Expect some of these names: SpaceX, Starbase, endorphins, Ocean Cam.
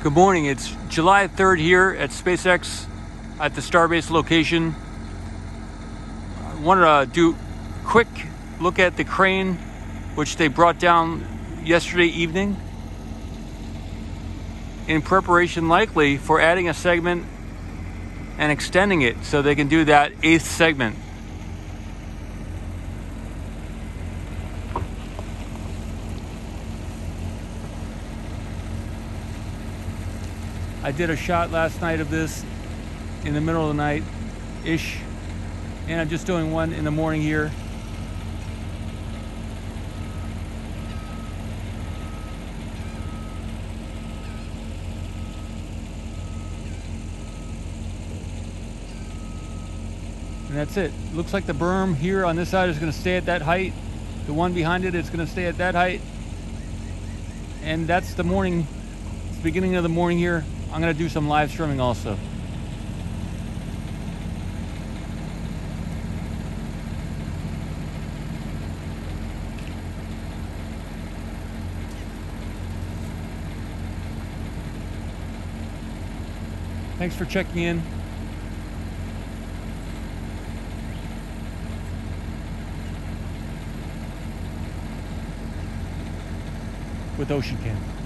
Good morning, it's July 3rd here at SpaceX at the Starbase location. I wanted to do a quick look at the crane which they brought down yesterday evening in preparation likely for adding a segment and extending it so they can do that 8th segment. I did a shot last night of this in the middle of the night-ish, and I'm just doing one in the morning here. And that's it. Looks like the berm here on this side is going to stay at that height. The one behind it is going to stay at that height. And that's the morning, it's the beginning of the morning here. I'm going to do some live streaming also. Thanks for checking in. With Ocean Cam.